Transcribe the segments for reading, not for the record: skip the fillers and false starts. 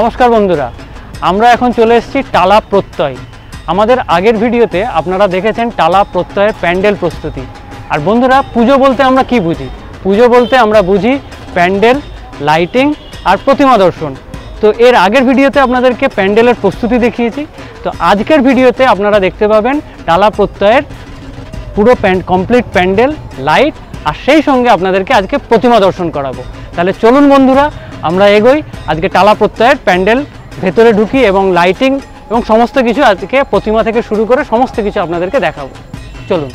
नमस्कार बंधुरा आमरा एखन चले एसेछि टाला प्रत्यय। आमादेर आगेर भिडियोते आपनारा देखेछेन टाला प्रत्यय पैंडेल प्रस्तुति। और बंधुरा पुजो बोलते आमरा कि बुझी? पुजो बोलते आमरा बुझी पैंडेल, लाइटिंग और प्रतिमा दर्शन। तो एर आगेर भिडियोते आपनादेरके पैंडेलेर प्रस्तुति देखिएछि। तो आजकेर भिडियोते आपनारा देखते पाबेन टाला प्रत्ययेर पुरो कमप्लीट पैंडेल, लाइट और सेई संगे आपनादेरके आजके प्रतिमा दर्शन कराबो। ताहले चलुन बंधुरा आमरा एगोई आज के टाला प्रत्ययेर पैंडेल भेतरे ढुकी एवं लाइटिंग एवं समस्त किछु आज के प्रतिमा थेके शुरू करे समस्त किछु आपनादेरके देखाबो। चलुन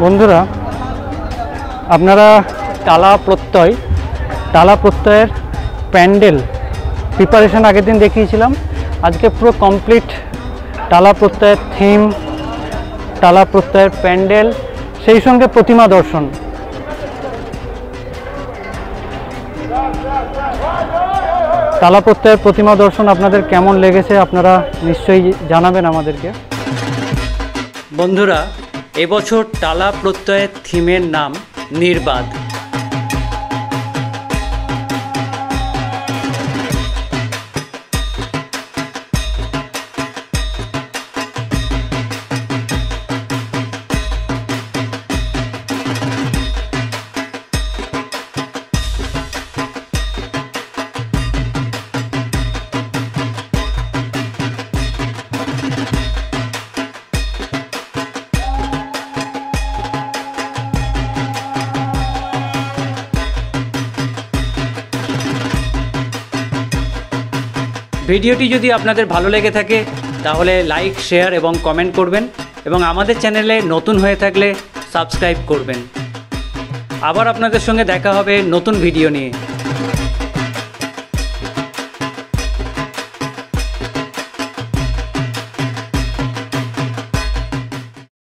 बंधुरा अपनारा टाला प्रत्ययेर पैंडेल प्रिपारेशन आगे दिन देखिएছিলাম। आज के पूरा कमप्लीट टाला प्रत्ययेर थीम, टाला प्रत्ययेर पैंडेल सेई संगे प्रतिमा दर्शन टाला प्रत्ययेर प्रतिमा दर्शन आपनादेर केमन लेगेছে আপনারা নিশ্চয়ই জানাবেন আমাদেরকে। बंधुरा এবছর টালা প্রত্যয়ের থিমের নাম নির্বাদ। ভিডিওটি যদি আপনাদের ভালো লেগে থাকে তাহলে লাইক, শেয়ার এবং কমেন্ট করবেন এবং আমাদের চ্যানেলে নতুন হয়ে থাকলে সাবস্ক্রাইব করবেন। আবার আপনাদের সঙ্গে দেখা হবে নতুন ভিডিও নিয়ে।